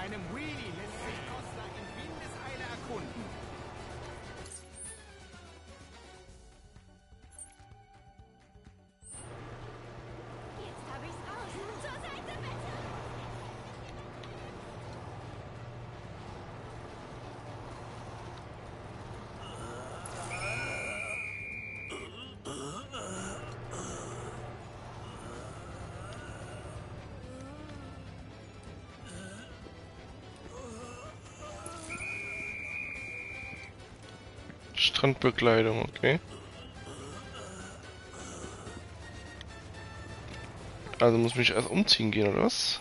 einem Wheelie lässt sich Costa in Windeseile erkunden. Jetzt habe ich's raus. Zur Seite, bitte! Strandbekleidung, okay. Also muss mich erst umziehen gehen, oder was?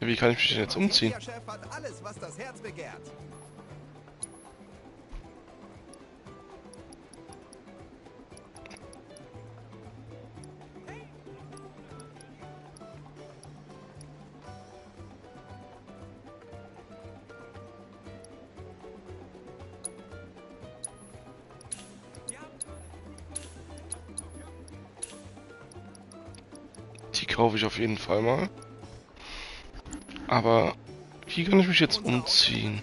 Wie kann ich mich denn jetzt umziehen? Der Chef hat alles, was das Herz begehrt. Die kaufe ich auf jeden Fall mal. Aber wie kann ich mich jetzt umziehen?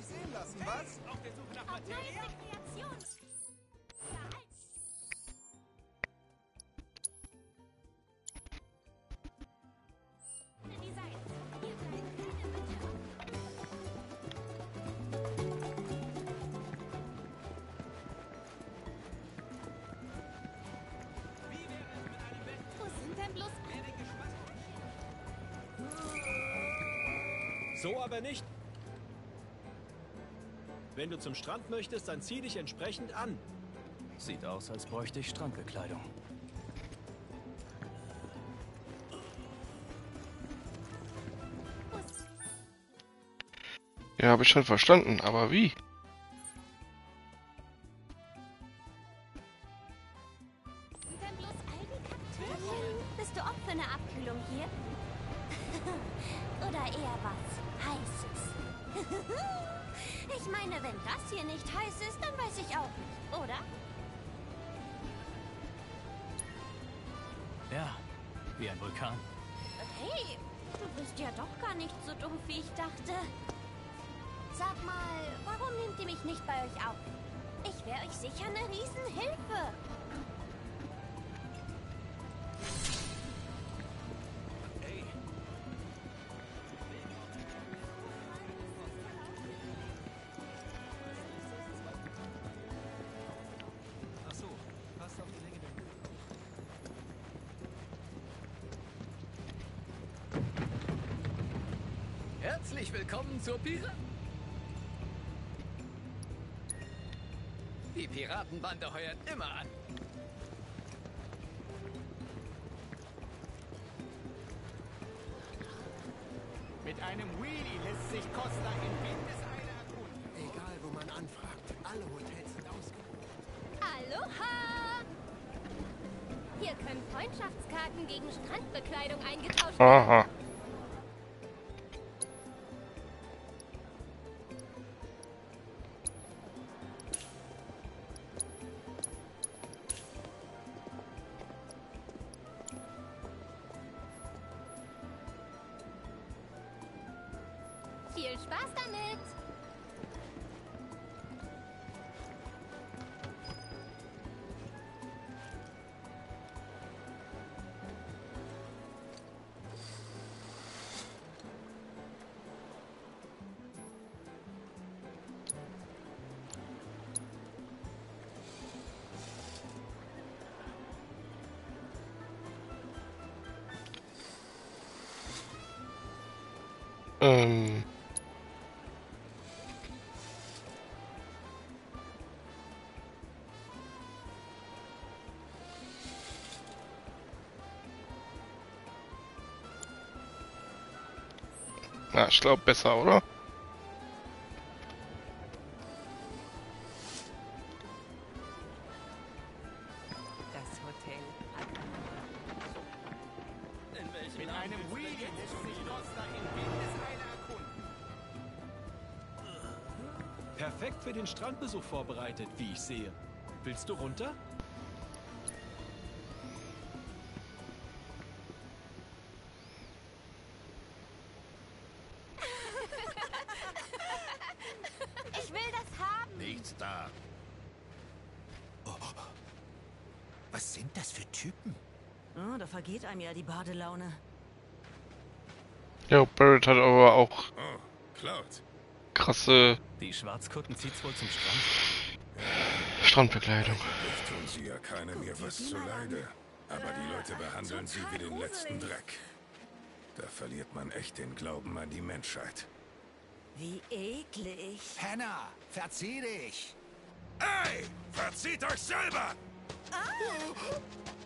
So aber nicht. Wenn du zum Strand möchtest, dann zieh dich entsprechend an. Sieht aus, als bräuchte ich Strandbekleidung. Ja, habe ich schon verstanden, aber wie? Bist du auch für eine Abkühlung hier? Oder eher was Heißes. Ich meine, wenn das hier nicht heiß ist, dann weiß ich auch nicht, oder? Ja, wie ein Vulkan. Hey, du bist ja doch gar nicht so dumm, wie ich dachte. Sag mal, warum nehmt ihr mich nicht bei euch auf? Ich wäre euch sicher eine Riesenhilfe. Herzlich willkommen zur Die Piratenbande heuert immer an. Mit einem Wheelie lässt sich Costa in Windeseile erkunden. Egal, wo man anfragt, alle Hotels sind ausgebucht. Aloha! Hier können Freundschaftskarten gegen Strandbekleidung eingetauscht werden. Aha. Viel Spaß damit! Na, ich glaube besser, oder? Perfekt für den Strandbesuch vorbereitet, wie ich sehe. Willst du runter? Ich will das haben. Nichts da. Oh. Was sind das für Typen? Oh, da vergeht einem ja die Badelaune. Ja, Barrett hat aber auch... Oh, Cloud. Krasse... Die Schwarzkutten zieht's wohl zum Strand. Strandbekleidung. Ich tun sie ja keiner mir was zuleide. Aber die Leute behandeln sie wie den letzten Dreck. Da verliert man echt den Glauben an die Menschheit. Wie eklig. Hannah, verzieh dich! Ey! Verzieht euch selber! Ah.